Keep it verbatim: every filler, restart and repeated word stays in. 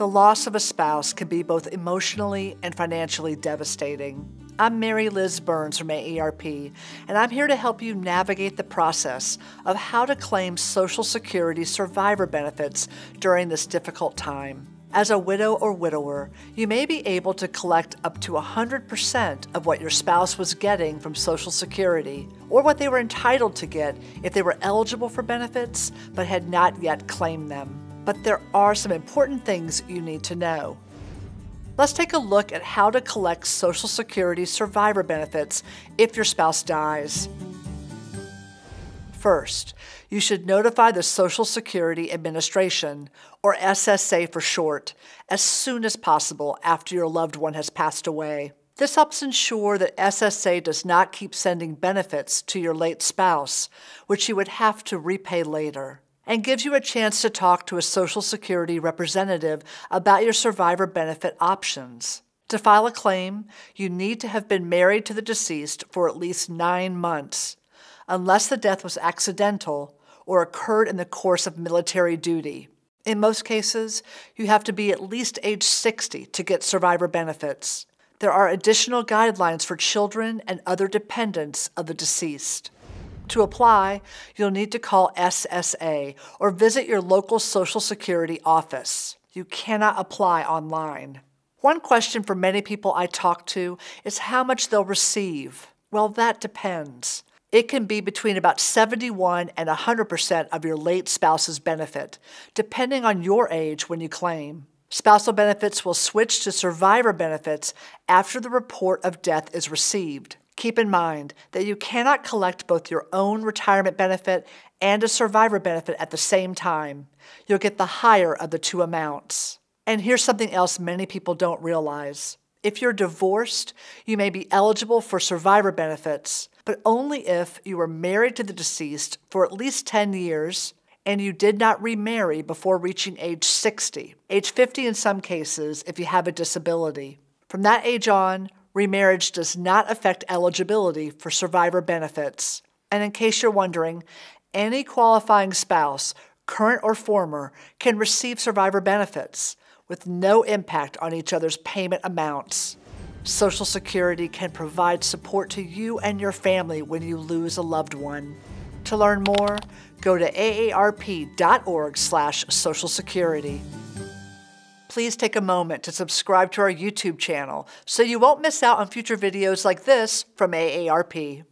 The loss of a spouse can be both emotionally and financially devastating. I'm Mary Liz Burns from A A R P, and I'm here to help you navigate the process of how to claim Social Security survivor benefits during this difficult time. As a widow or widower, you may be able to collect up to one hundred percent of what your spouse was getting from Social Security, or what they were entitled to get if they were eligible for benefits but had not yet claimed them. But there are some important things you need to know. Let's take a look at how to collect Social Security survivor benefits if your spouse dies. First, you should notify the Social Security Administration, or S S A for short, as soon as possible after your loved one has passed away. This helps ensure that S S A does not keep sending benefits to your late spouse, which you would have to repay later, and gives you a chance to talk to a Social Security representative about your survivor benefit options. To file a claim, you need to have been married to the deceased for at least nine months. Unless the death was accidental or occurred in the course of military duty. In most cases, you have to be at least age sixty to get survivor benefits. There are additional guidelines for children and other dependents of the deceased. To apply, you'll need to call S S A or visit your local Social Security office. You cannot apply online. One question for many people I talk to is how much they'll receive. Well, that depends. It can be between about seventy-one and one hundred percent of your late spouse's benefit, depending on your age when you claim. Spousal benefits will switch to survivor benefits after the report of death is received. Keep in mind that you cannot collect both your own retirement benefit and a survivor benefit at the same time. You'll get the higher of the two amounts. And here's something else many people don't realize. If you're divorced, you may be eligible for survivor benefits, but only if you were married to the deceased for at least ten years and you did not remarry before reaching age sixty, age fifty in some cases if you have a disability. From that age on, remarriage does not affect eligibility for survivor benefits. And in case you're wondering, any qualifying spouse, current or former, can receive survivor benefits, with no impact on each other's payment amounts. Social Security can provide support to you and your family when you lose a loved one. To learn more, go to A A R P dot org slash Social Security. Please take a moment to subscribe to our YouTube channel so you won't miss out on future videos like this from A A R P.